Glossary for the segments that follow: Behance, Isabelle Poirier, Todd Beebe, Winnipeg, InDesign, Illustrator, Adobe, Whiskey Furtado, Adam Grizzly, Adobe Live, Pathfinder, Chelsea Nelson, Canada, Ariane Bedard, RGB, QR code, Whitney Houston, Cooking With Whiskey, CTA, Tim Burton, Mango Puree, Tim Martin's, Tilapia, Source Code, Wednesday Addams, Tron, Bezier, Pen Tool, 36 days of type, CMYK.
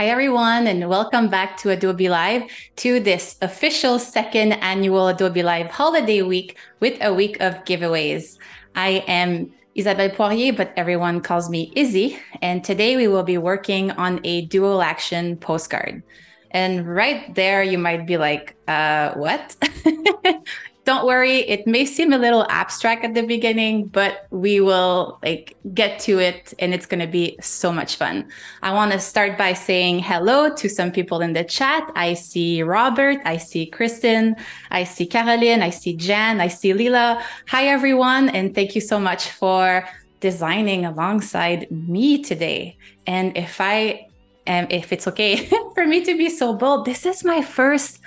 Hi, everyone, and welcome back to Adobe Live, to this official second annual Adobe Live holiday week with a week of giveaways. I am Isabelle Poirier, but everyone calls me Izzy, and today we will be working on a dual action postcard. And right there, you might be like, what? Don't worry, it may seem a little abstract at the beginning, but we will get to it, and it's going to be so much fun. I want to start by saying hello to some people in the chat. I see Robert, I see Kristen, I see Caroline, I see Jan, I see Lila. Hi, everyone, and thank you so much for designing alongside me today. And if it's okay for me to be so bold, this is my first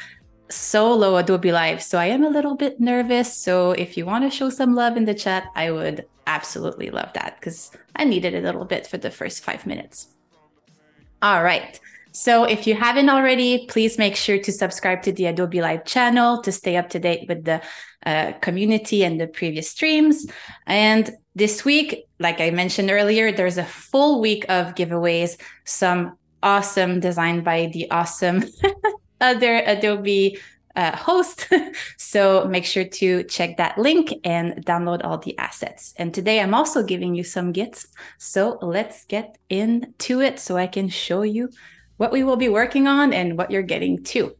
solo Adobe Live, so I am a little bit nervous. So if you want to show some love in the chat, I would absolutely love that, because I needed a little bit for the first 5 minutes. All right. So if you haven't already, please make sure to subscribe to the Adobe Live channel to stay up to date with the community and the previous streams. And this week, like I mentioned earlier, there's a full week of giveaways, some awesome design by the awesome other Adobe host. So make sure to check that link and download all the assets. And today I'm also giving you some gifts. So let's get into it so I can show you what we will be working on and what you're getting too.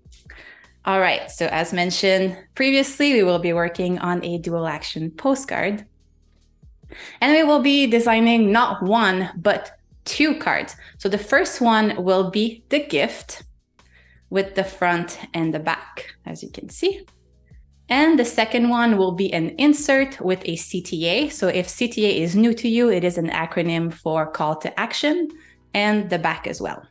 All right, so as mentioned previously, we will be working on a dual action postcard. And we will be designing not one, but two cards. So the first one will be the gift, with the front and the back, as you can see. And the second one will be an insert with a CTA. So if CTA is new to you, it is an acronym for call to action, and the back as well.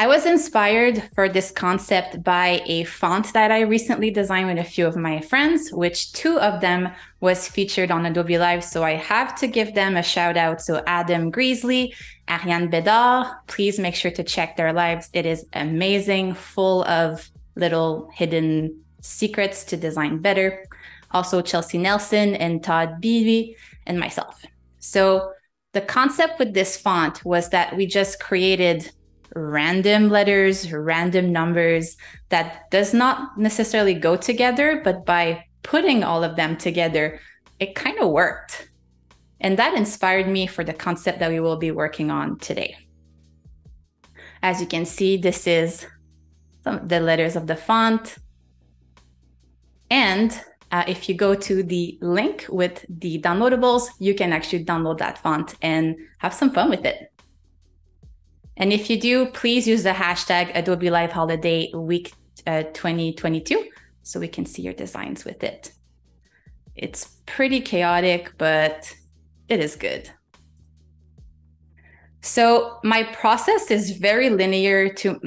I was inspired for this concept by a font that I recently designed with a few of my friends, which two of them was featured on Adobe Live. So I have to give them a shout out. So Adam Grizzly, Ariane Bedard, please make sure to check their lives. It is amazing, full of little hidden secrets to design better. Also Chelsea Nelson and Todd Beebe and myself. So the concept with this font was that we just created random letters, random numbers that does not necessarily go together, but by putting all of them together, it kind of worked. And that inspired me for the concept that we will be working on today. As you can see, this is some of the letters of the font. And if you go to the link with the downloadables, you can actually download that font and have some fun with it. And if you do, please use the hashtag Adobe Live Holiday Week 2022 so we can see your designs with it. It's pretty chaotic, but it is good. So my process is very linear to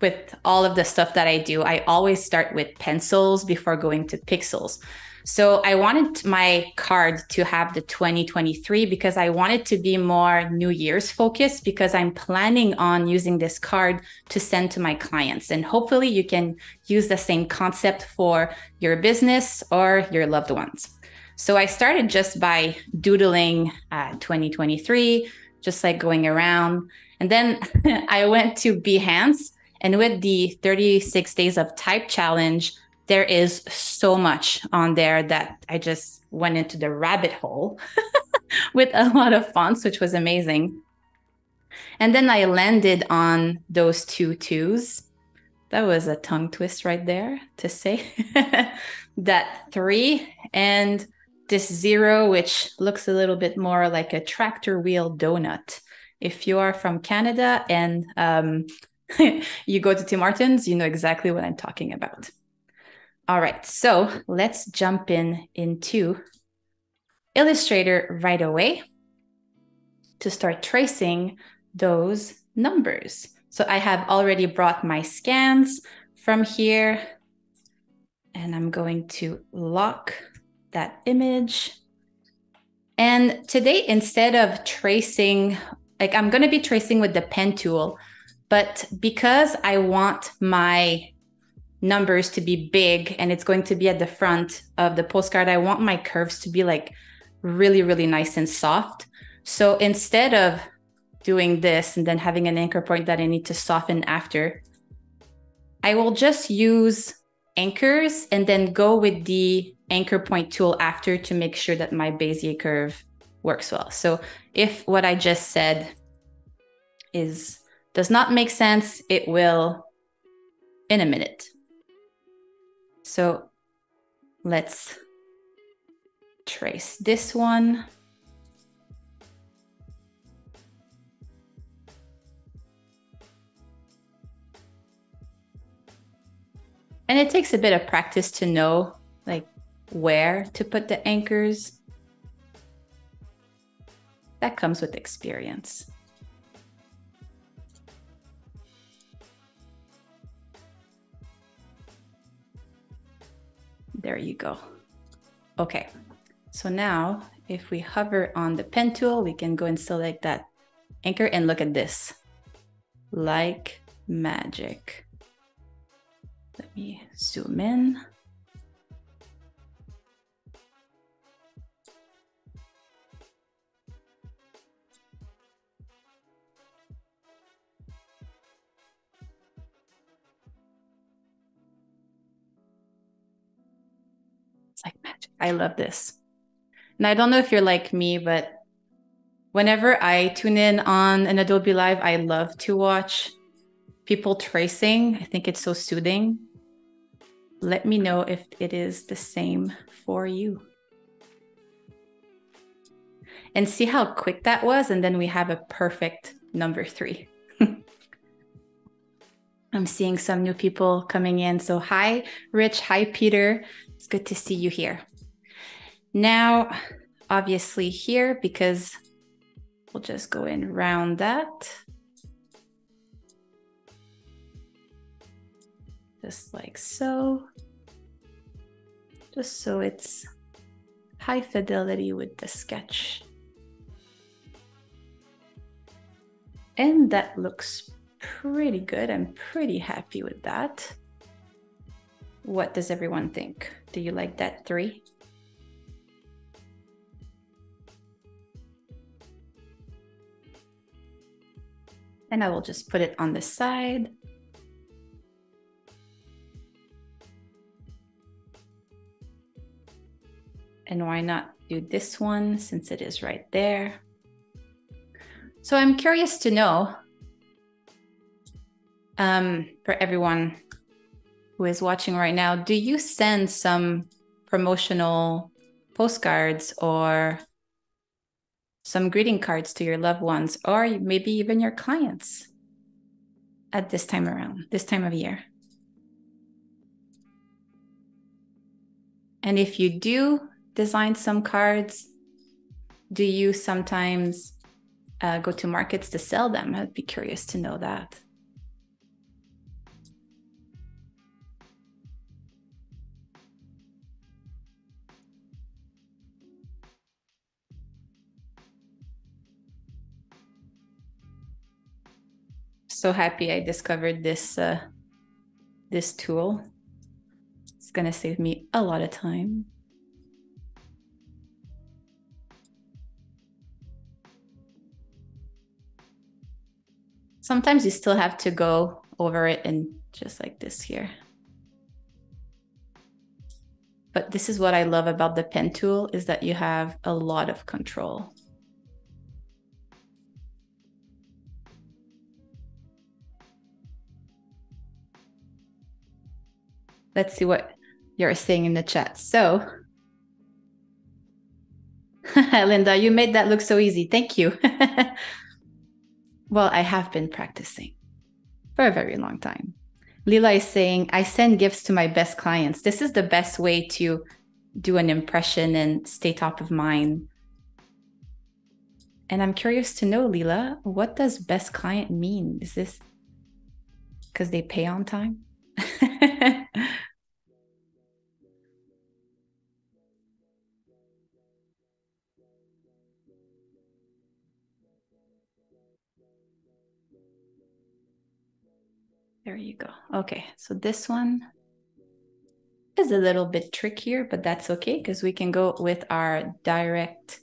with all of the stuff that I do. I always start with pencils before going to pixels. So I wanted my card to have the 2023 because I want it to be more New Year's focused, because I'm planning on using this card to send to my clients. And hopefully you can use the same concept for your business or your loved ones. So I started just by doodling 2023, just going around. And then I went to Behance, and with the 36 days of type challenge, there is so much on there that I just went into the rabbit hole with a lot of fonts, which was amazing. And then I landed on those two twos. That was a tongue twist right there to say that three and this zero, which looks a little bit more like a tractor wheel donut. If you are from Canada and you go to Tim Martin's, you know exactly what I'm talking about. All right, so let's jump into Illustrator right away to start tracing those numbers. So I have already brought my scans from here, and I'm going to lock that image. And today, instead of tracing, I'm going to be tracing with the pen tool, but because I want my numbers to be big and it's going to be at the front of the postcard, I want my curves to be really, really nice and soft. So instead of doing this and then having an anchor point that I need to soften after. I will just use anchors and then go with the anchor point tool after to make sure that my Bezier curve works well. So if what I just said does not make sense, it will in a minute. So let's trace this one. And it takes a bit of practice to know like where to put the anchors. That comes with experience. There you go. Okay. So now if we hover on the pen tool, we can go and select that anchor and look at this. Like magic. Let me zoom in. It's like magic. I love this. And I don't know if you're like me, but whenever I tune in on an Adobe Live, I love to watch people tracing. I think it's so soothing. Let me know if it is the same for you. And see how quick that was. And then we have a perfect number 3. I'm seeing some new people coming in. So hi, Rich. Hi, Peter. It's good to see you here. Now, obviously here, because we'll just go and round that. Just like so, just so it's high fidelity with the sketch. And that looks pretty good. I'm pretty happy with that. What does everyone think? Do you like that 3? And I will just put it on the side. And why not do this one since it is right there? So I'm curious to know for everyone who is watching right now, do you send some promotional postcards or some greeting cards to your loved ones or maybe even your clients at this time of year? And if you do design some cards, do you sometimes go to markets to sell them? I'd be curious to know that. So happy I discovered this, this tool. It's gonna save me a lot of time. Sometimes you still have to go over it and just like this here. But this is what I love about the pen tool is that you have a lot of control. Let's see what you're saying in the chat. So, Linda, you made that look so easy. Thank you. Well, I have been practicing for a very long time. Lila is saying, I send gifts to my best clients. This is the best way to do an impression and stay top of mind. And I'm curious to know, Lila, what does best client mean? Is this because they pay on time? There you go. Okay, so this one is a little bit trickier, but that's okay because we can go with our direct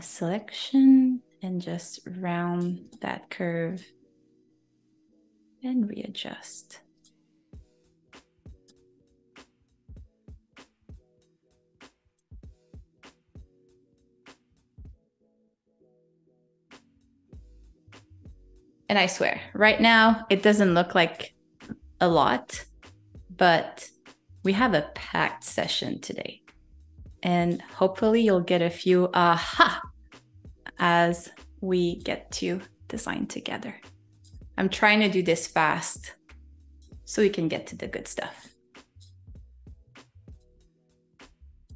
selection and just round that curve and readjust. And I swear, right now, it doesn't look like a lot, but we have a packed session today. And hopefully you'll get a few aha as we get to design together. I'm trying to do this fast so we can get to the good stuff.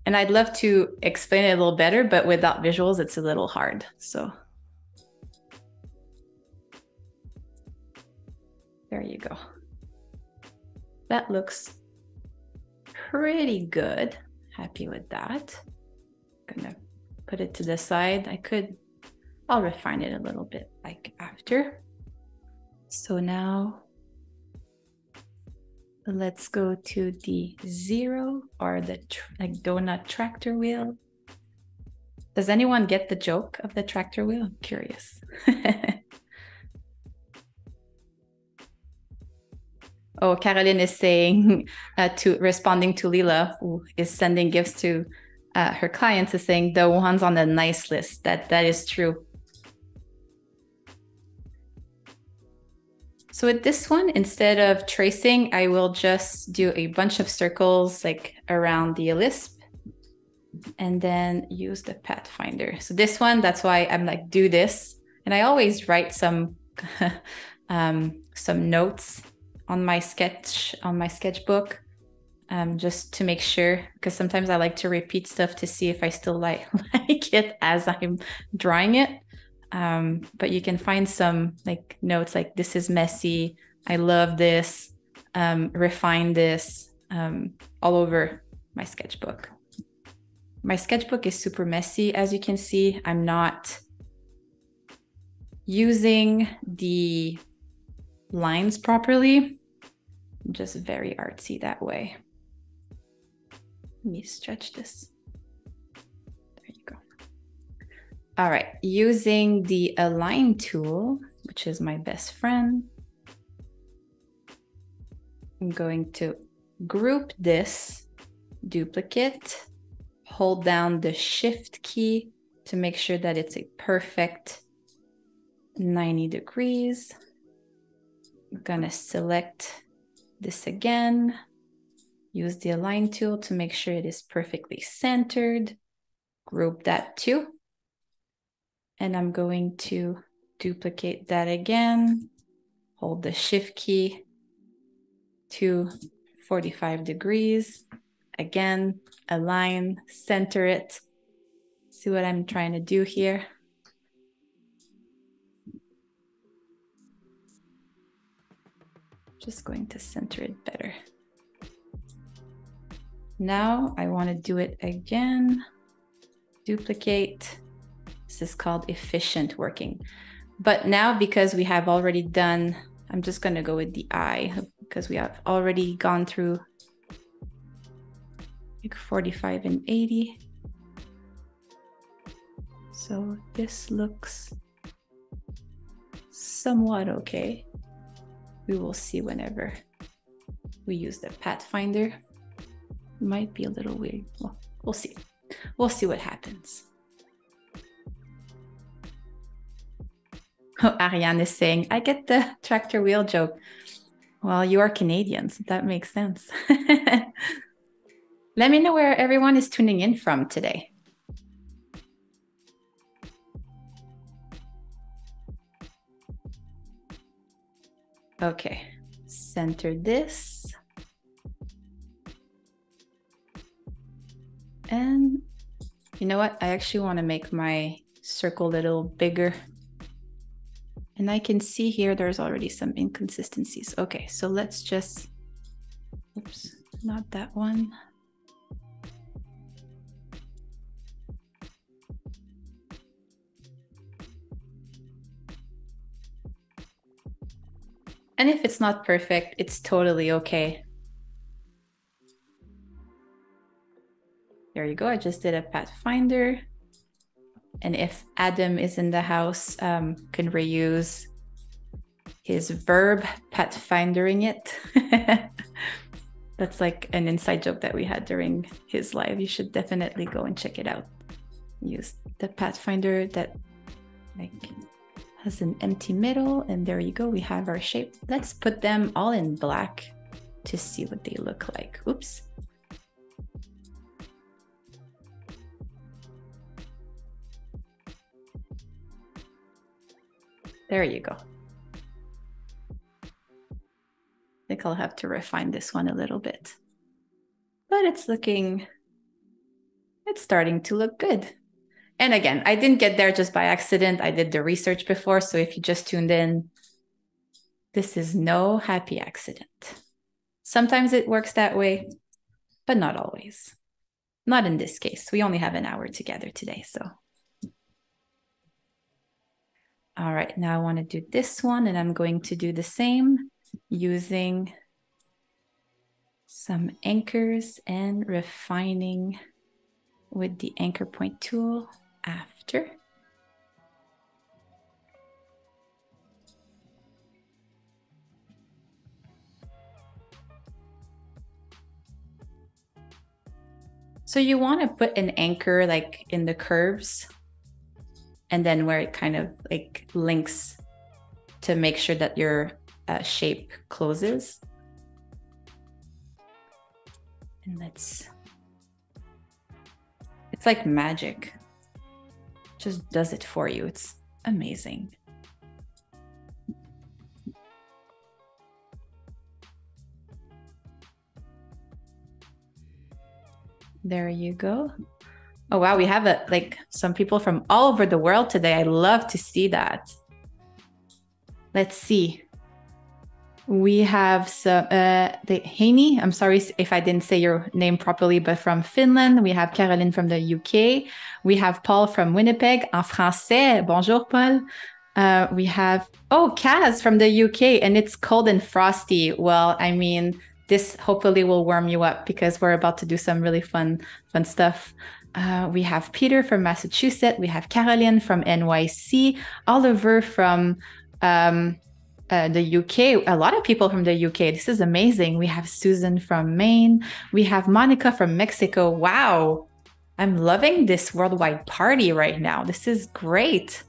And I'd love to explain it a little better, but without visuals, it's a little hard. So there you go. That looks pretty good. Happy with that. Gonna put it to the side. I'll refine it a little bit like after. So now let's go to the zero or the like donut tractor wheel. Does anyone get the joke of the tractor wheel? I'm curious. Oh, Caroline is saying, responding to Lila, who is sending gifts to her clients, is saying the ones on the nice list. That is true. So with this one, instead of tracing, I will just do a bunch of circles like around the Lisp and then use the Pathfinder. So this one, that's why I'm like, do this. And I always write some, some notes on my sketchbook, just to make sure, because sometimes I like to repeat stuff to see if I still like it as I'm drawing it. But you can find some like notes like, this is messy, I love this, refine this, all over my sketchbook. My sketchbook is super messy, as you can see. I'm not using the lines properly. I'm just very artsy that way. Let me stretch this. There you go. All right, using the align tool, which is my best friend, I'm going to group this duplicate, hold down the shift key to make sure that it's a perfect 90 degrees. I'm gonna select this again, use the align tool to make sure it is perfectly centered, group that too. And I'm going to duplicate that again, hold the shift key to 45 degrees. Again, align, center it. See what I'm trying to do here. Just going to center it better. Now I want to do it again. Duplicate. This is called efficient working. But now, because we have already done, I'm just going to go with the eye because we have already gone through like 45 and 80. So this looks somewhat okay. We will see whenever we use the Pathfinder. Might be a little weird. Well, we'll see. We'll see what happens. Oh, Ariane is saying, I get the tractor wheel joke. Well, you are Canadians. That makes sense. Let me know where everyone is tuning in from today. Okay, center this. And you know what? I actually want to make my circle a little bigger. And I can see here, there's already some inconsistencies. Okay, so let's just, oops, not that one. And if it's not perfect, it's totally okay. There you go. I just did a Pathfinder. And if Adam is in the house, can reuse his verb, pathfindering it. That's like an inside joke that we had during his live. You should definitely go and check it out. Use the Pathfinder that like has an empty middle, and there you go, we have our shape. Let's put them all in black to see what they look like. Oops. There you go. I think I'll have to refine this one a little bit, but it's looking, it's starting to look good. And again, I didn't get there just by accident. I did the research before. So if you just tuned in, this is no happy accident. Sometimes it works that way, but not always. Not in this case. We only have an hour together today, so. All right, now I want to do this one, and I'm going to do the same using some anchors and refining with the anchor point tool after. So you want to put an anchor like in the curves and then where it kind of like links to make sure that your shape closes. And let's, it's like magic. Just does it for you. It's amazing. There you go. Oh, wow. We have a, like some people from all over the world today. I love to see that. Let's see. We have some, the Haney. I'm sorry if I didn't say your name properly, but from Finland. We have Caroline from the UK. We have Paul from Winnipeg. En français. Bonjour, Paul. We have, oh, Kaz from the UK, and it's cold and frosty. Well, I mean, this hopefully will warm you up because we're about to do some really fun stuff. We have Peter from Massachusetts. We have Caroline from NYC. Oliver from the UK. A lot of people from the UK. This is amazing. We have Susan from Maine. We have Monica from Mexico. Wow. I'm loving this worldwide party right now. This is great.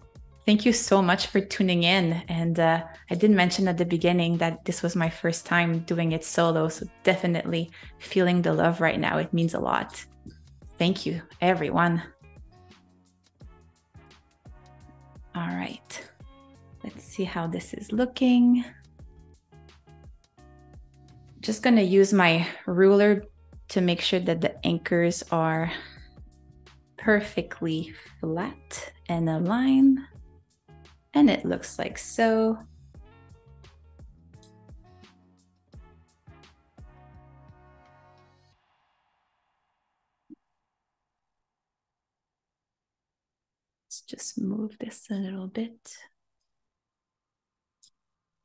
Thank you so much for tuning in. And I did mention at the beginning that this was my first time doing it solo. So definitely feeling the love right now. It means a lot. Thank you, everyone. All right. Let's see how this is looking. Just going to use my ruler to make sure that the anchors are perfectly flat and aligned. And it looks like so. Let's just move this a little bit.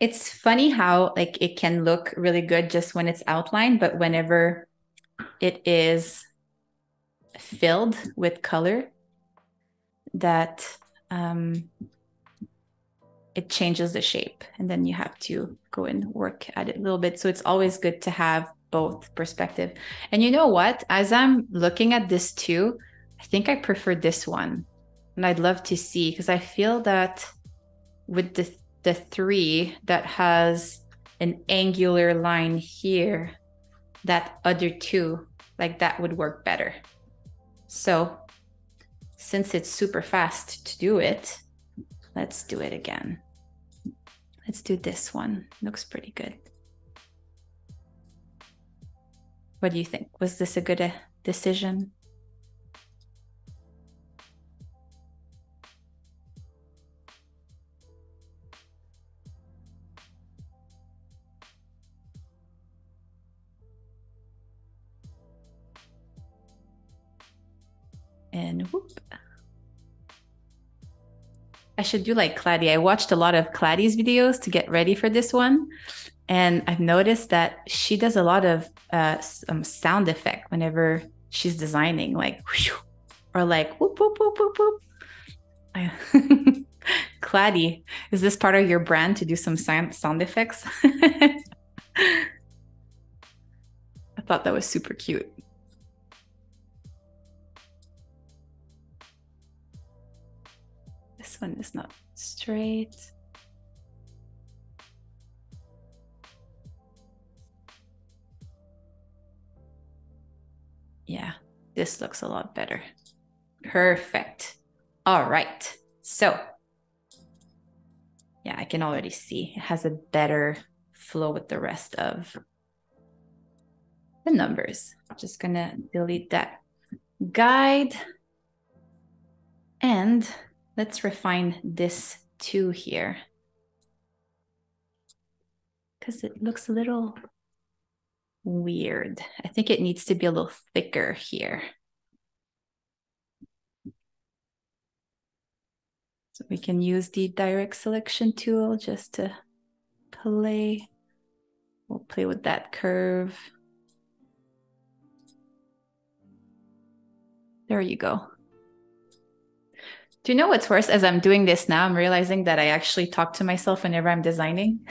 It's funny how like it can look really good just when it's outlined, but whenever it is filled with color, that it changes the shape, and then you have to go and work at it a little bit. So it's always good to have both perspective. And you know what? As I'm looking at this too, I think I prefer this one. And I'd love to see, because I feel that with the three that has an angular line here, that other two, like that would work better. So since it's super fast to do it, let's do it again. Let's do this one. Looks pretty good. What do you think? Was this a good decision? And whoop. I should do like Claudia. I watched a lot of Claudia's videos to get ready for this one. And I've noticed that she does a lot of some sound effect whenever she's designing, like whoosh, or like whoop, whoop, whoop, whoop, whoop. Clady, is this part of your brand to do some sound effects? I thought that was super cute. This one is not straight. Yeah, this looks a lot better. Perfect. All right. So yeah, I can already see it has a better flow with the rest of the numbers. I'm just going to delete that guide. And let's refine this too here, because it looks a little weird. I think it needs to be a little thicker here. So we can use the direct selection tool just to play. We'll play with that curve. There you go. Do you know what's worse? As I'm doing this now, I'm realizing that I actually talk to myself whenever I'm designing.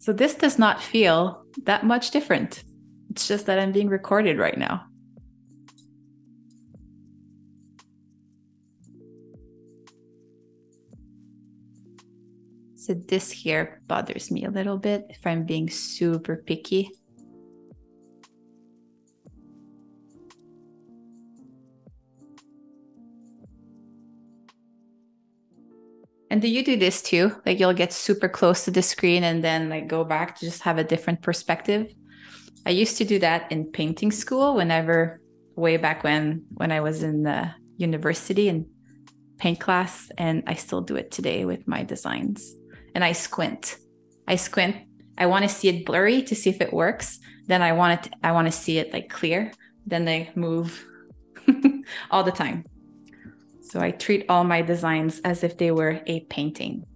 So this does not feel that much different. It's just that I'm being recorded right now. So this here bothers me a little bit if I'm being super picky. And do you do this too? Like you'll get super close to the screen and then like go back to just have a different perspective. I used to do that in painting school whenever, way back when I was in the university and paint class, and I still do it today with my designs. And I squint. I want to see it blurry to see if it works. Then I want to see it like clear. Then I move all the time. So I treat all my designs as if they were a painting.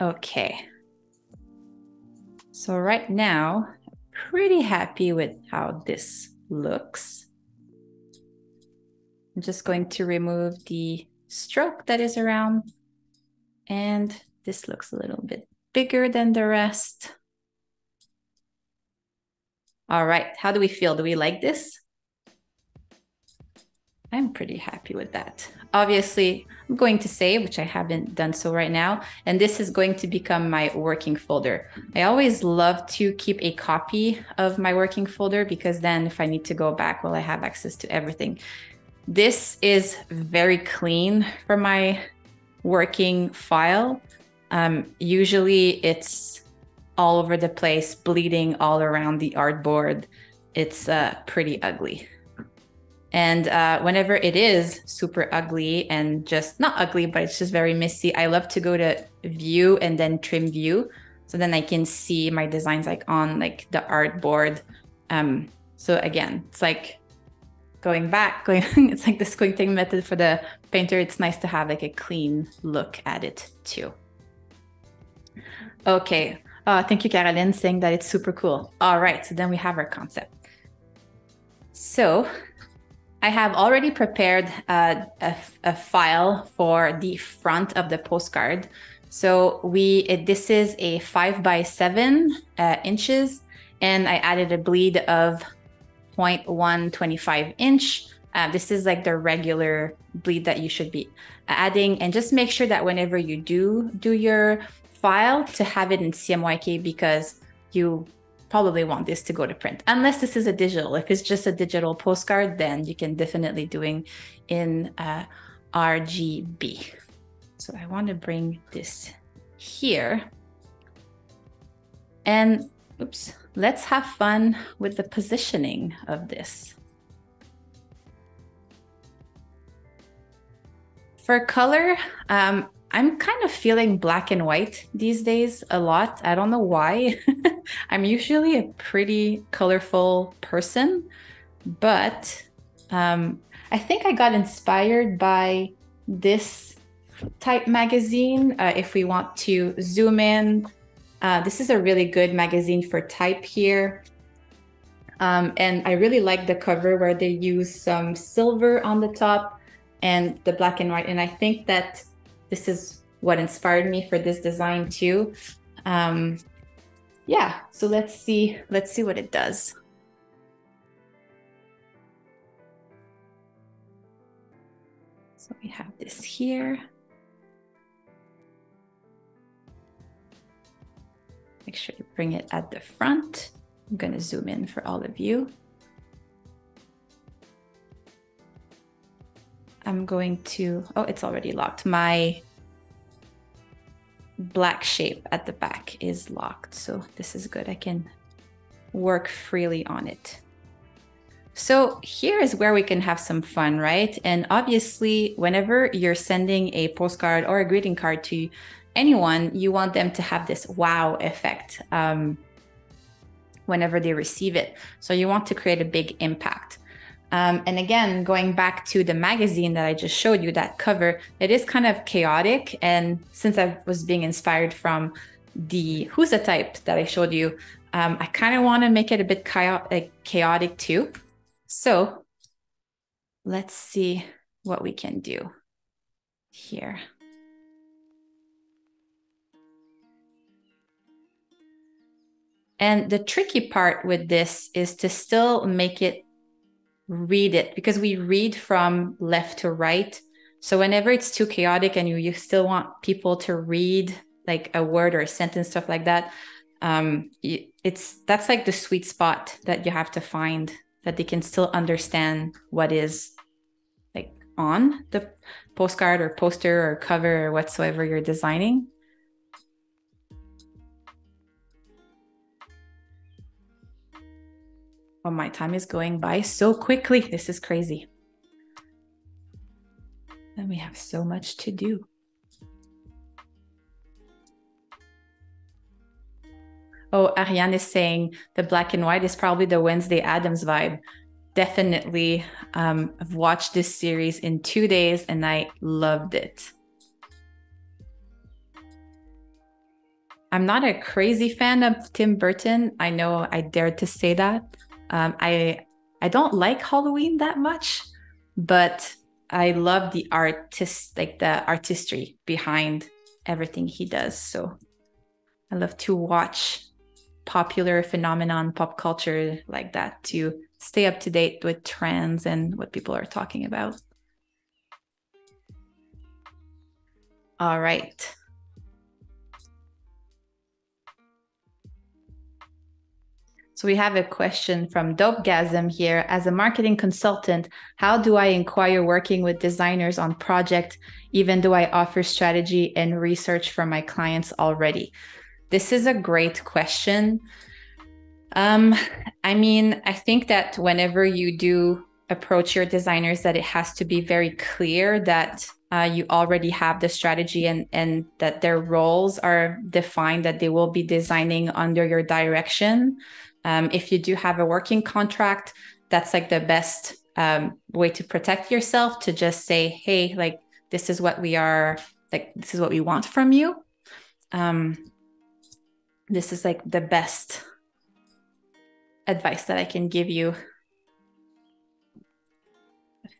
Okay. So right now, pretty happy with how this looks. I'm just going to remove the stroke that is around. And this looks a little bit bigger than the rest. All right, how do we feel? Do we like this? I'm pretty happy with that. Obviously, I'm going to save, which I haven't done so right now. And this is going to become my working folder. I always love to keep a copy of my working folder because then if I need to go back, well, I have access to everything. This is very clean for my working file. Usually it's all over the place, bleeding all around the artboard. It's pretty ugly. And whenever it is super ugly and just not ugly, but it's just very messy, I love to go to view and then trim view. So then I can see my designs like on like the artboard. So again, it's like going back, it's like the squinting method for the painter. It's nice to have like a clean look at it too. Okay. Thank you, Caroline, saying that it's super cool. All right. So then we have our concept. So I have already prepared a file for the front of the postcard. So this is a 5 by 7 inches, and I added a bleed of 0.125 inch. This is like the regular bleed that you should be adding, and just make sure that whenever you do your file to have it in CMYK, because you probably want this to go to print, unless this is a digital. If it's just a digital postcard, then you can definitely doing in RGB. So I want to bring this here, and oops, let's have fun with the positioning of this. For color, I'm kind of feeling black and white these days a lot. I don't know why. I'm usually a pretty colorful person, but I think I got inspired by this type magazine. If we want to zoom in, this is a really good magazine for type here. And I really like the cover where they use some silver on the top and the black and white. And I think that this is what inspired me for this design too. Yeah, so let's see what it does. So we have this here. Make sure you bring it at the front. I'm going to zoom in for all of you. I'm going to, oh, it's already locked. My black shape at the back is locked. So this is good. I can work freely on it. So here is where we can have some fun, right? And obviously, whenever you're sending a postcard or a greeting card to anyone, you want them to have this wow effect whenever they receive it. So you want to create a big impact. And again, going back to the magazine that I just showed you, that cover, it is kind of chaotic. And since I was being inspired from the Who's the Type that I showed you, I kind of want to make it a bit chaotic too. So let's see what we can do here. And the tricky part with this is to still make it read it, because we read from left to right. So whenever it's too chaotic and you still want people to read like a word or a sentence, stuff like that, that's like the sweet spot that you have to find, that they can still understand what is like on the postcard or poster or cover or whatsoever you're designing. Oh, my time is going by so quickly. This is crazy. And we have so much to do. Oh, Ariane is saying the black and white is probably the Wednesday Addams vibe. Definitely. I've watched this series in 2 days and I loved it. I'm not a crazy fan of Tim Burton. I know I dared to say that. I don't like Halloween that much, but I love the artistry behind everything he does. So I love to watch popular phenomenon, pop culture like that, to stay up to date with trends and what people are talking about. All right. So we have a question from Dopegasm here. As a marketing consultant, how do I inquire working with designers on project, even though I offer strategy and research for my clients already? This is a great question. I mean, I think that whenever you do approach your designers, that it has to be very clear that you already have the strategy and that their roles are defined, that they will be designing under your direction. If you do have a working contract, that's like the best way to protect yourself, to just say, hey, like, this is what we are, like, this is what we want from you. This is like the best advice that I can give you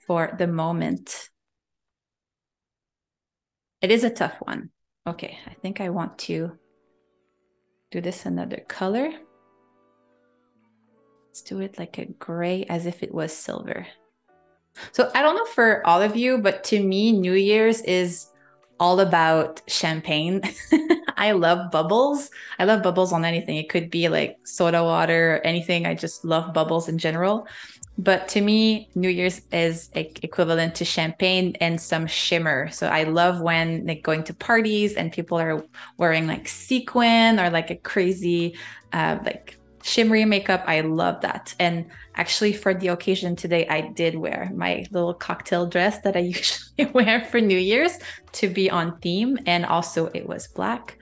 for the moment. It is a tough one. Okay, I think I want to do this another color. Let's do it like a gray, as if it was silver. So I don't know for all of you, but to me, New Year's is all about champagne. I love bubbles. I love bubbles on anything. It could be like soda water or anything. I just love bubbles in general. But to me, New Year's is equivalent to champagne and some shimmer. So I love when like going to parties and people are wearing like sequin or like a crazy like shimmery makeup. I love that. And actually for the occasion today, I did wear my little cocktail dress that I usually wear for New Year's to be on theme. And also it was black.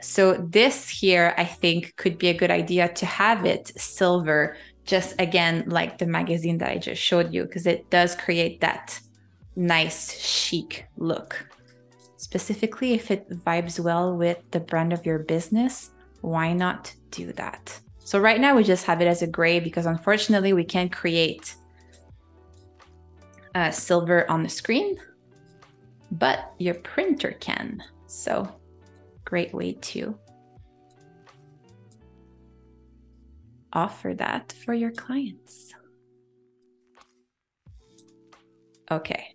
So this here, I think could be a good idea to have it silver, just again, like the magazine that I just showed you, because it does create that nice chic look. Specifically, if it vibes well with the brand of your business, why not do that? So right now we just have it as a gray because unfortunately we can't create silver on the screen, but your printer can. So great way to offer that for your clients. Okay.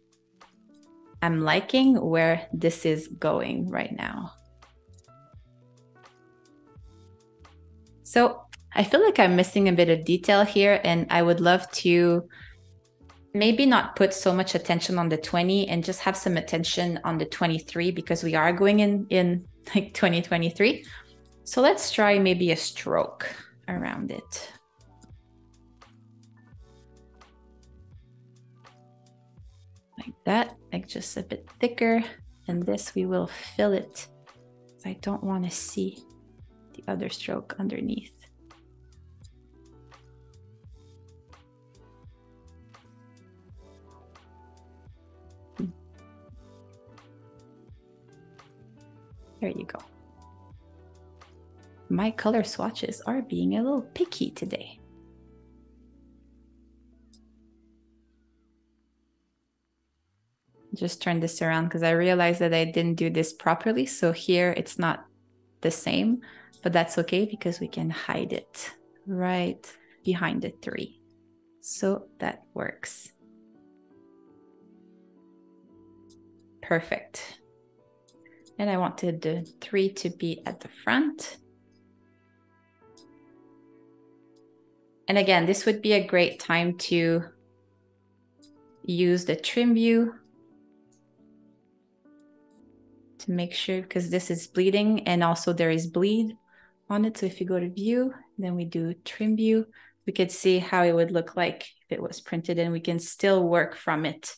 I'm liking where this is going right now. So I feel like I'm missing a bit of detail here, and I would love to maybe not put so much attention on the 20 and just have some attention on the 23, because we are going in like 2023. So let's try maybe a stroke around it. Like that, like just a bit thicker. And this, we will fill it, because I don't want to see the other stroke underneath. There you go. My color swatches are being a little picky today. Just turn this around because I realized that I didn't do this properly. So here it's not the same, but that's okay because we can hide it right behind the 3. So that works. Perfect. And I wanted the 3 to be at the front. And again, this would be a great time to use the trim view to make sure, because this is bleeding and also there is bleed on it. So if you go to view, then we do trim view, we could see how it would look like if it was printed, and we can still work from it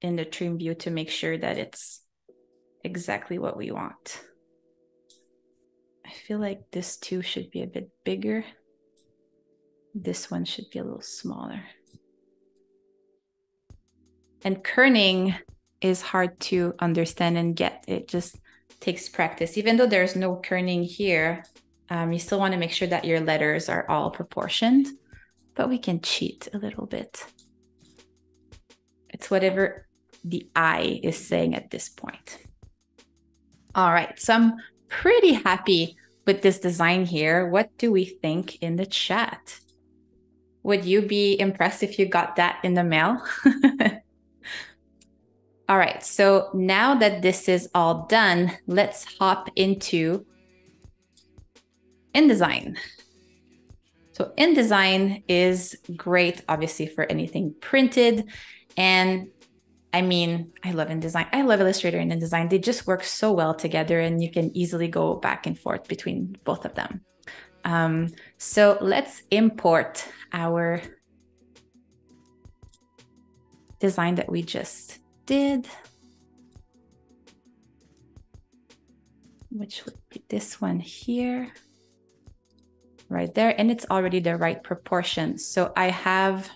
in the trim view to make sure that it's exactly what we want. I feel like this too should be a bit bigger. This one should be a little smaller. And kerning is hard to understand and get. It just takes practice. Even though there's no kerning here, you still want to make sure that your letters are all proportioned, but we can cheat a little bit. It's whatever the eye is saying at this point. All right, so I'm pretty happy with this design here. What do we think in the chat? Would you be impressed if you got that in the mail? All right, so now that this is all done, let's hop into InDesign. So InDesign is great, obviously, for anything printed. And I mean, I love InDesign. I love Illustrator and InDesign. They just work so well together, and you can easily go back and forth between both of them. So let's import our design that we just did, which would be this one here, right there. And it's already the right proportion. So I have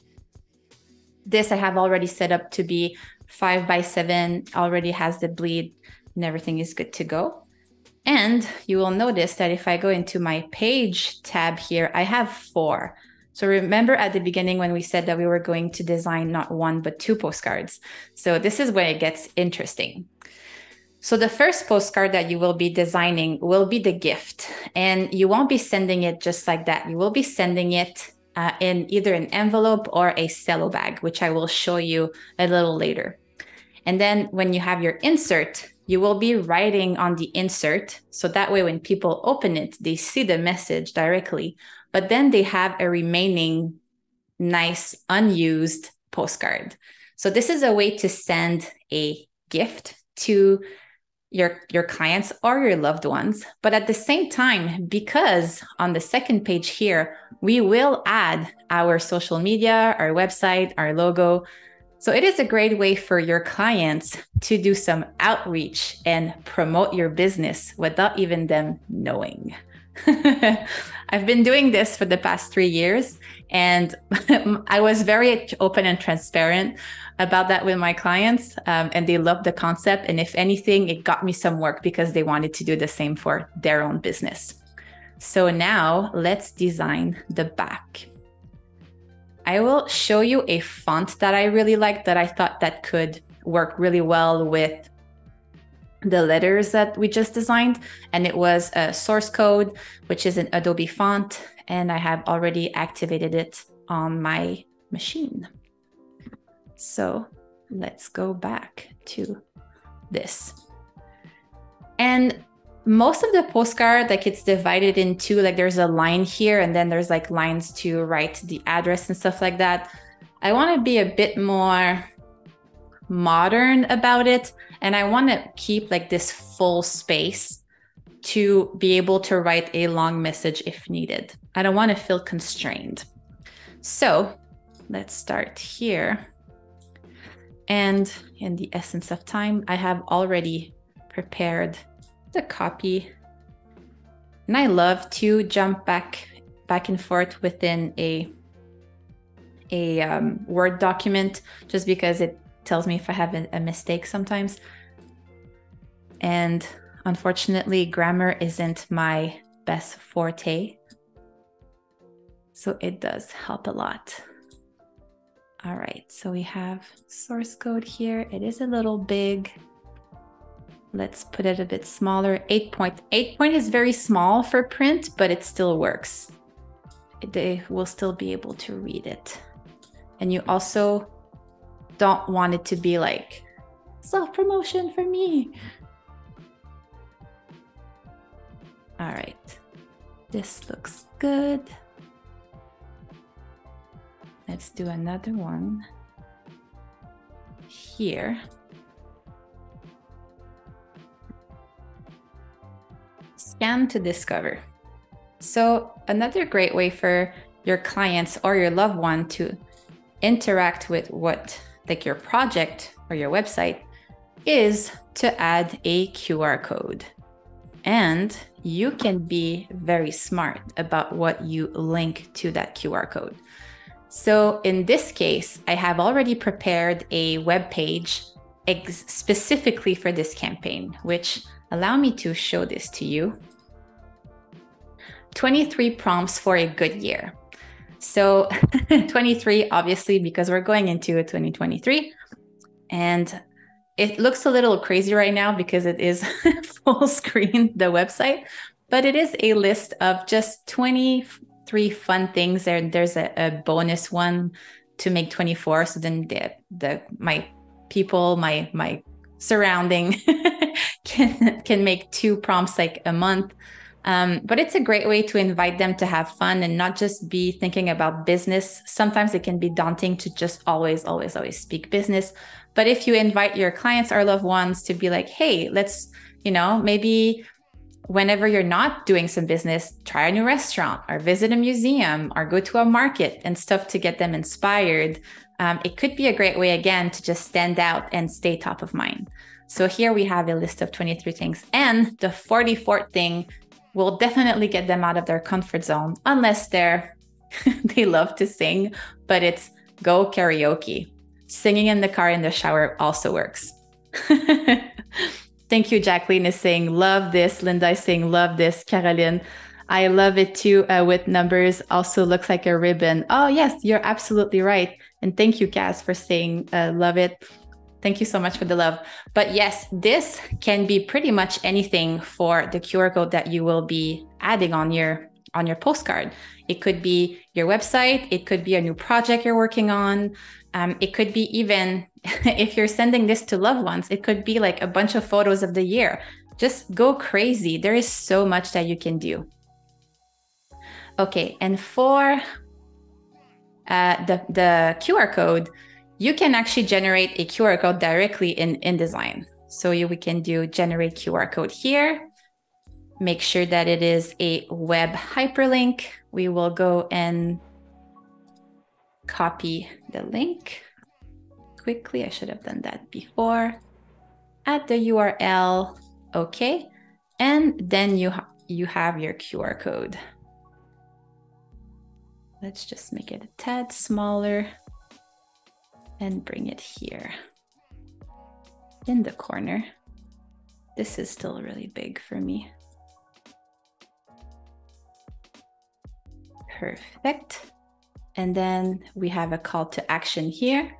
this, I have already set up to be 5 by 7, already has the bleed, and everything is good to go. And you will notice that if I go into my page tab here, I have 4. So remember at the beginning when we said that we were going to design not 1, but 2 postcards. So this is where it gets interesting. So the first postcard that you will be designing will be the gift, and you won't be sending it just like that. You will be sending it in either an envelope or a cello bag, which I will show you a little later. And then when you have your insert, you will be writing on the insert. So that way, when people open it, they see the message directly, but then they have a remaining nice unused postcard. So this is a way to send a gift to your clients or your loved ones. But at the same time, because on the second page here, we will add our social media, our website, our logo. So it is a great way for your clients to do some outreach and promote your business without even them knowing. I've been doing this for the past 3 years, and I was very open and transparent about that with my clients, and they loved the concept. And if anything, it got me some work because they wanted to do the same for their own business. So now let's design the back. I will show you a font that I really like that I thought that could work really well with the letters that we just designed. And it was Source Code, which is an Adobe font. And I have already activated it on my machine. So let's go back to this. And most of the postcard, like it's divided into, like there's a line here and then there's like lines to write the address and stuff like that. I want to be a bit more modern about it. And I want to keep like this full space to be able to write a long message if needed. I don't want to feel constrained. So let's start here. And in the essence of time, I have already prepared the copy. And I love to jump back and forth within a Word document, just because it tells me if I have a mistake sometimes. And unfortunately, grammar isn't my best forte. So it does help a lot. All right, so we have source code here. It is a little big. Let's put it a bit smaller. 8 point. 8 point is very small for print, but it still works. They will still be able to read it. And you also don't want it to be like self-promotion for me. All right, this looks good. Let's do another one here. Scan to discover. So another great way for your clients or your loved one to interact with what, like your project or your website, is to add a QR code. And you can be very smart about what you link to that QR code. So in this case, I have already prepared a web page specifically for this campaign, which allow me to show this to you. 23 prompts for a good year. So 23, obviously, because we're going into 2023. And it looks a little crazy right now because it is full screen, the website, but it is a list of just 23 fun things. There's a bonus one to make 24. So then my people, my surrounding can make 2 prompts like a month. But it's a great way to invite them to have fun and not just be thinking about business. Sometimes it can be daunting to just always, always, always speak business. But if you invite your clients or loved ones to be like, hey, let's, maybe whenever you're not doing some business, try a new restaurant or visit a museum or go to a market and stuff to get them inspired. It could be a great way, again, to just stand out and stay top of mind. So here we have a list of 23 things. And the 44th thing will definitely get them out of their comfort zone, unless they love to sing, but it's go karaoke. Singing in the car, in the shower also works. Thank you, Jacqueline is saying, love this. Linda is saying, love this. Caroline, I love it too with numbers. Also looks like a ribbon. Oh, yes, you're absolutely right. And thank you, Cass, for saying love it. Thank you so much for the love. But yes, this can be pretty much anything for the QR code that you will be adding on your postcard. It could be your website. It could be a new project you're working on. It could be even if you're sending this to loved ones, it could be like a bunch of photos of the year. Just go crazy. There is so much that you can do. Okay, and for the QR code, you can actually generate a QR code directly in InDesign. So we can do generate QR code here. Make sure that it is a web hyperlink. We will go and copy the link quickly. I should have done that before. Add the URL. Okay. And then you have your QR code. Let's just make it a tad smaller and bring it here in the corner. This is still really big for me. Perfect. And then we have a call to action here,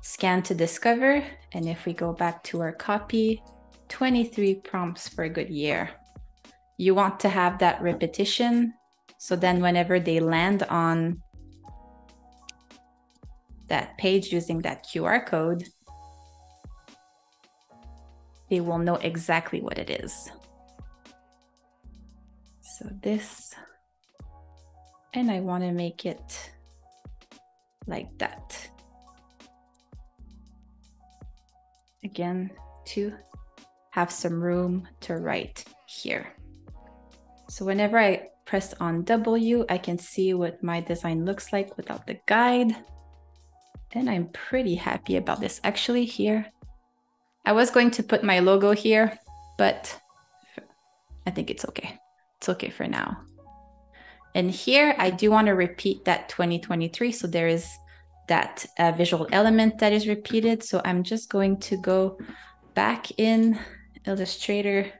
scan to discover. And if we go back to our copy, 23 prompts for a good year. You want to have that repetition. So then whenever they land on that page using that QR code, they will know exactly what it is. So this, and I want to make it like that. Again, to have some room to write here. So whenever I press on W, I can see what my design looks like without the guide. And I'm pretty happy about this. Actually here, I was going to put my logo here, but I think it's okay. It's okay for now. And here I do want to repeat that 2023. So there is that visual element that is repeated. So I'm just going to go back in Illustrator,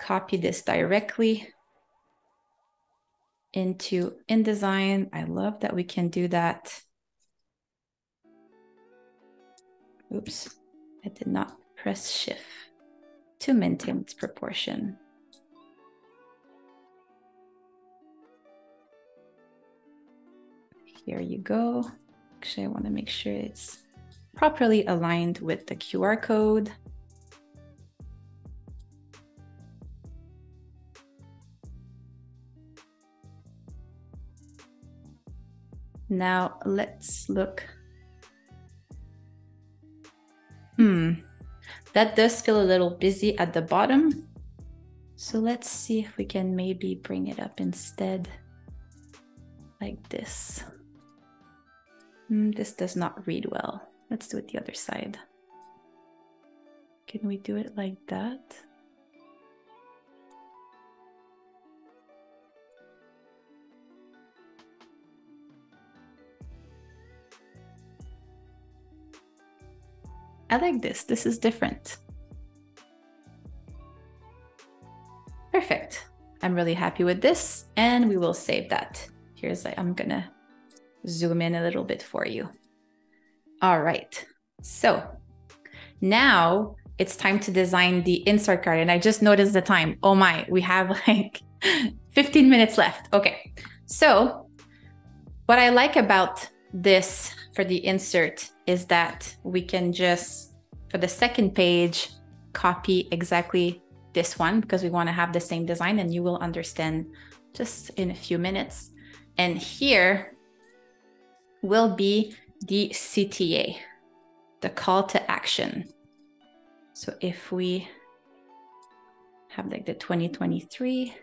copy this directly into InDesign. I love that we can do that. Oops, I did not press Shift to maintain its proportion. Here you go. Actually, I want to make sure it's properly aligned with the QR code. Now let's look. That does feel a little busy at the bottom. So let's see if we can maybe bring it up instead like this. This does not read well. Let's do it the other side. Can we do it like that? I like this. This is different. Perfect. I'm really happy with this, and we will save that. Here's, I'm gonna zoom in a little bit for you. All right. So now it's time to design the insert card. And I just noticed the time. Oh my, we have like 15 minutes left. Okay. So what I like about this for the insert is that we can just, for the second page, copy exactly this one because we want to have the same design, and you will understand just in a few minutes. And here will be the CTA, the call to action. So if we have like the 2023,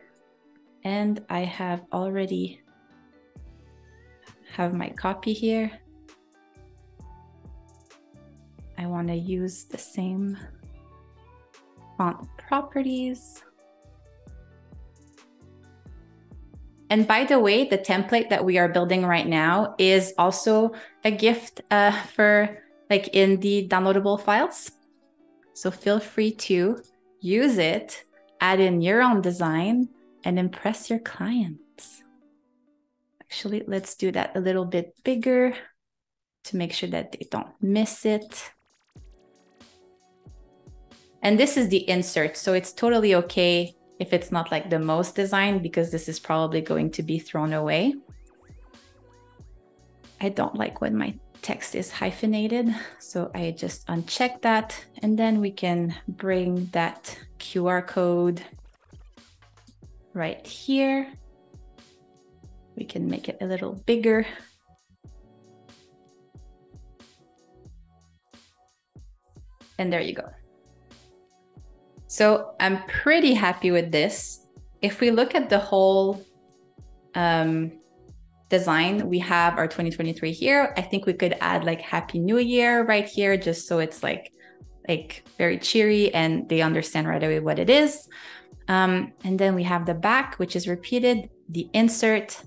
and I have already have my copy here. I want to use the same font properties. And by the way, the template that we are building right now is also a gift for like in the downloadable files. So feel free to use it, add in your own design, and impress your clients. Actually, let's do that a little bit bigger to make sure that they don't miss it. And this is the insert, so it's totally okay if it's not like the most designed, because this is probably going to be thrown away. I don't like when my text is hyphenated, so I just uncheck that, and then we can bring that QR code right here. We can make it a little bigger. And there you go. So I'm pretty happy with this. If we look at the whole design, we have our 2023 here. I think we could add like Happy New Year right here, just so it's like very cheery and they understand right away what it is. And then we have the back, which is repeated, the insert,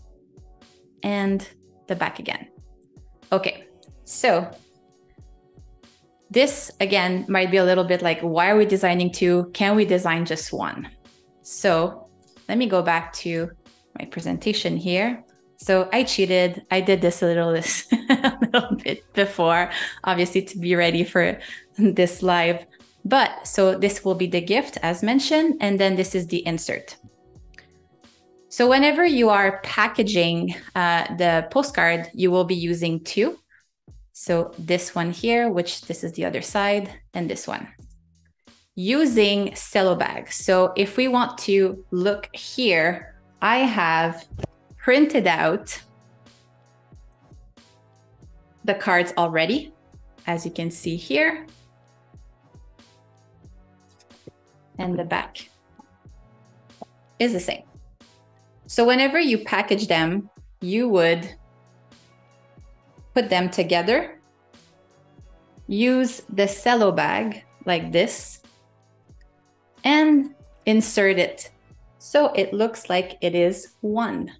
and the back again. Okay, so this, again, might be a little bit like, why are we designing two? Can we design just one? So let me go back to my presentation here. So I cheated. I did this a little bit before, obviously, to be ready for this live. But so this will be the gift as mentioned, and then this is the insert. So whenever you are packaging the postcard, you will be using two. So this one here, which this is the other side, and this one. Using cello bags. So if we want to look here, I have printed out the cards already, as you can see here, and the back is the same. So whenever you package them, you would put them together, use the cello bag like this, and insert it. So it looks like it is one.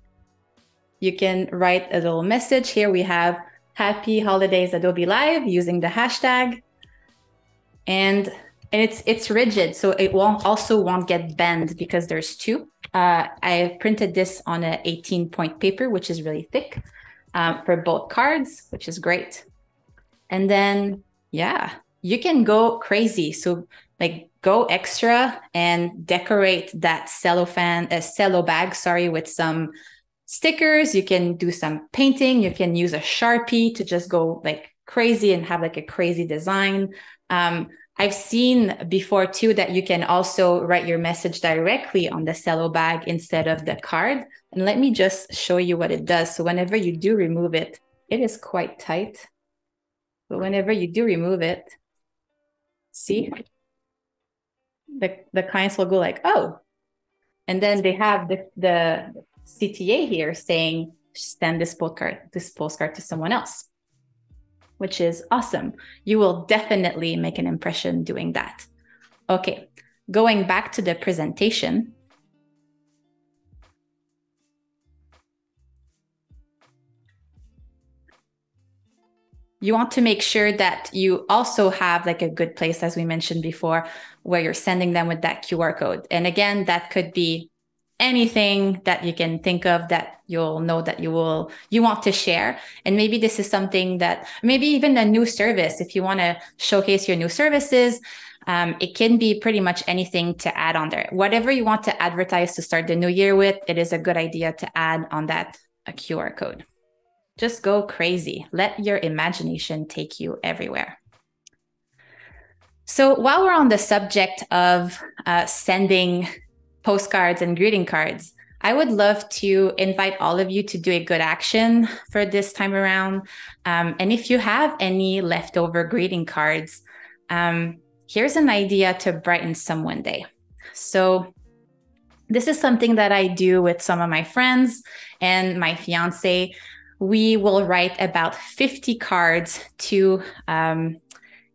You can write a little message. Here we have Happy Holidays Adobe Live using the hashtag. And it's rigid, so it won't get bent because there's two. I printed this on an 18-point paper, which is really thick for both cards, which is great. And then, yeah, you can go crazy. So like go extra and decorate that cello bag with some stickers. You can do some painting. You can use a Sharpie to just go like crazy and have like a crazy design. I've seen before too that you can also write your message directly on the cello bag instead of the card. And let me just show you what it does. So whenever you do remove it, it is quite tight. But whenever you do remove it, see, the clients will go like, oh. And then they have the CTA here saying, send this postcard to someone else, which is awesome. You will definitely make an impression doing that. Okay, going back to the presentation. You want to make sure that you also have like a good place, as we mentioned before, where you're sending them with that QR code. And again, that could be anything that you can think of that you'll know that you want to share. And maybe this is something that, maybe even a new service, if you want to showcase your new services, it can be pretty much anything to add on there. Whatever you want to advertise to start the new year with, it is a good idea to add on that a QR code. Just go crazy. Let your imagination take you everywhere. So while we're on the subject of sending postcards and greeting cards, I would love to invite all of you to do a good action for this time around. And if you have any leftover greeting cards, here's an idea to brighten someone's day. So this is something that I do with some of my friends and my fiance. We will write about 50 cards to an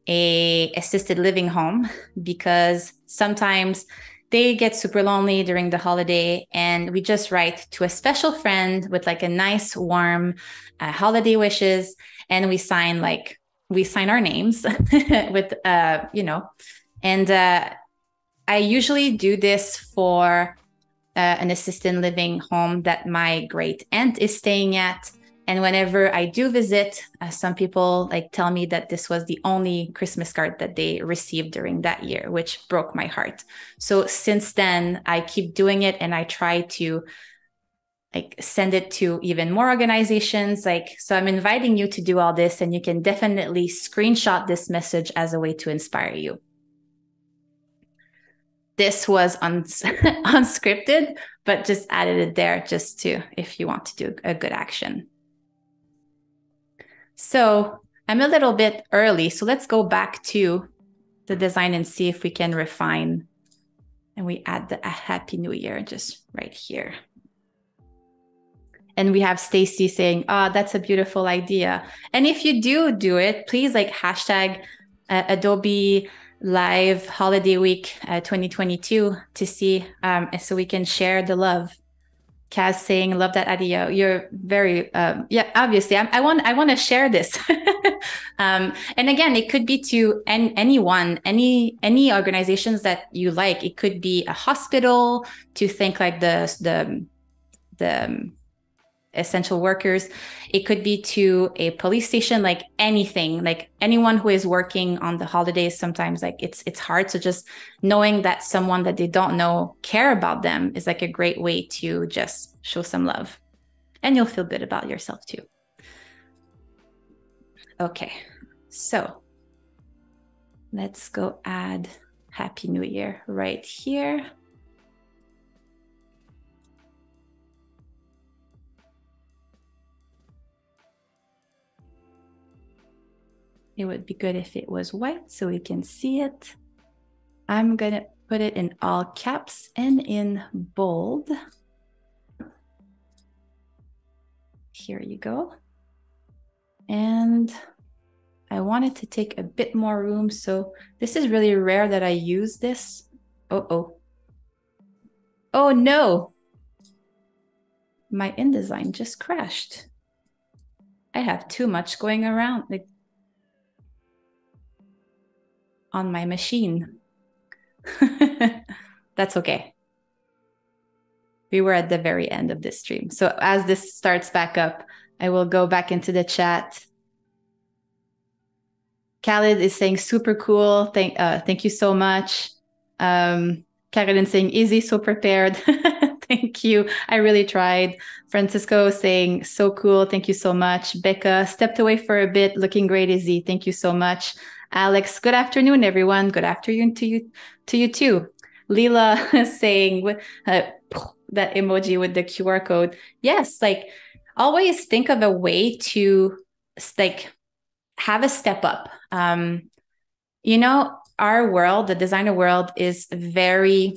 assisted living home, because sometimes they get super lonely during the holiday, and we just write to a special friend with like a nice warm holiday wishes, and we sign our names with and I usually do this for an assisted living home that my great aunt is staying at. And whenever I do visit, some people like tell me that this was the only Christmas card that they received during that year, which broke my heart. So since then, I keep doing it, and I try to like send it to even more organizations. So I'm inviting you to do all this, and you can definitely screenshot this message as a way to inspire you. This was unscripted, but just added it there just to, if you want to do a good action. So I'm a little bit early, so let's go back to the design and see if we can refine. And we add the Happy New Year just right here. And we have Stacy saying, oh, that's a beautiful idea. And if you do it, please like hashtag Adobe Live Holiday Week 2022 to see, so we can share the love. Kaz saying, love that idea. You're very, yeah, obviously I want to share this. And again, it could be to anyone, any organizations that you like. It could be a hospital, to think like the essential workers. It could be to a police station, like anything, like anyone who is working on the holidays. Sometimes like it's hard. So just knowing that someone that they don't know care about them is like a great way to just show some love, and you'll feel good about yourself too. Okay, so let's go add Happy New Year right here. It would be good if it was white so we can see it. I'm gonna put it in all caps and in bold. Here you go. And I wanted to take a bit more room. So this is really rare that I use this. Oh no. My InDesign just crashed. I have too much going around. Like, on my machine. That's okay. We were at the very end of this stream. So as this starts back up, I will go back into the chat. Khalid is saying super cool. Thank you so much. Carolyn saying easy, so prepared. Thank you. I really tried. Francisco saying so cool. Thank you so much. Becca stepped away for a bit. Looking great, Izzy. Thank you so much. Alex, good afternoon, everyone. Good afternoon to you too. Leela saying that emoji with the QR code. Yes, like always think of a way to like have a step up. You know, our world, the designer world, is very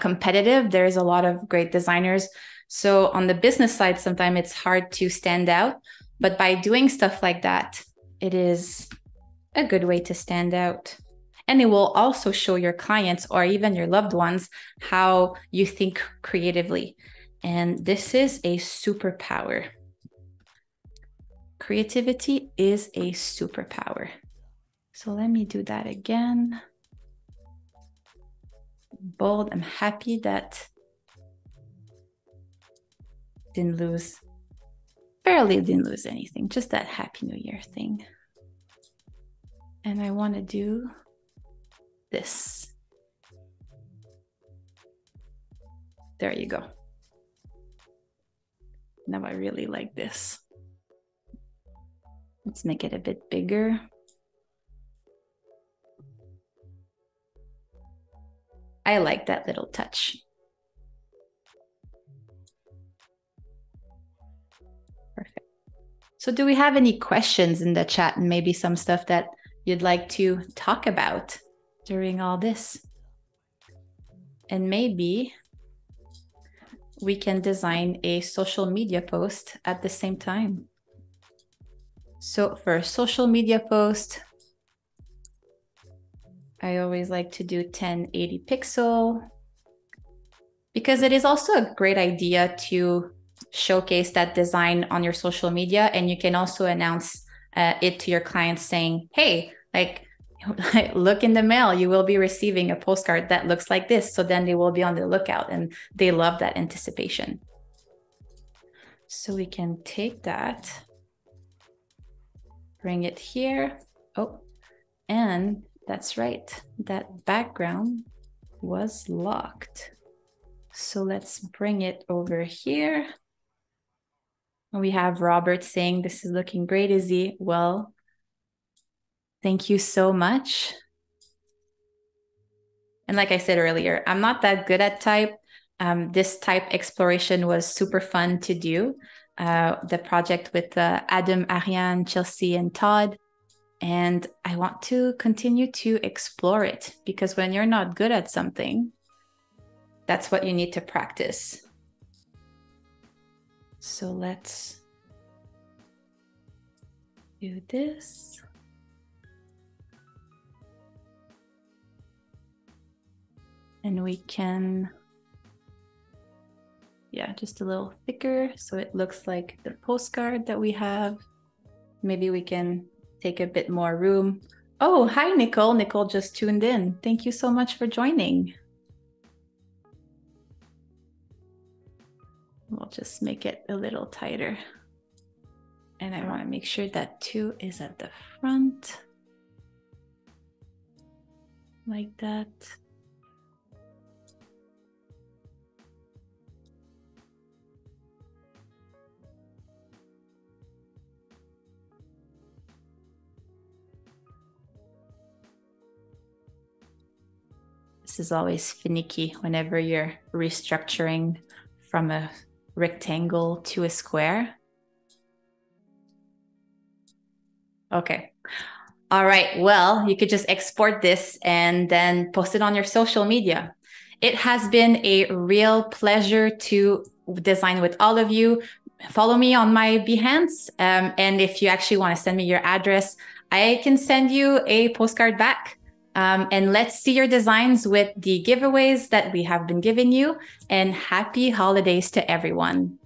competitive. There's a lot of great designers. So on the business side, sometimes it's hard to stand out. But by doing stuff like that, it is a good way to stand out. And it will also show your clients or even your loved ones how you think creatively. And this is a superpower. Creativity is a superpower. So let me do that again. Bold. I'm happy that barely didn't lose anything, just that Happy New Year thing. And I want to do this. There you go. Now I really like this. Let's make it a bit bigger. I like that little touch. Perfect. So do we have any questions in the chat, and maybe some stuff that you'd like to talk about during all this? And maybe we can design a social media post at the same time. So for a social media post, I always like to do 1080 pixel, because it is also a great idea to showcase that design on your social media. And you can also announce it to your clients saying, hey, like, look in the mail, you will be receiving a postcard that looks like this. So then they will be on the lookout, and they love that anticipation. So we can take that, bring it here. Oh, and that's right. That background was locked. So let's bring it over here. We have Robert saying, this is looking great, Izzy. Well, thank you so much. And like I said earlier, I'm not that good at type. This type exploration was super fun to do. The project with Adam, Ariane, Chelsea, and Todd. And I want to continue to explore it, because when you're not good at something, that's what you need to practice. So let's do this. And we can, yeah, just a little thicker, so it looks like the postcard that we have. Maybe we can take a bit more room. Oh, hi, Nicole. Nicole just tuned in. Thank you so much for joining. We'll just make it a little tighter. And I want to make sure that 2 is at the front. Like that. This is always finicky whenever you're restructuring from a rectangle to a square. Okay. All right. Well, you could just export this and then post it on your social media. It has been a real pleasure to design with all of you. Follow me on my Behance. And if you actually want to send me your address, I can send you a postcard back. And let's see your designs with the giveaways that we have been giving you, and happy holidays to everyone.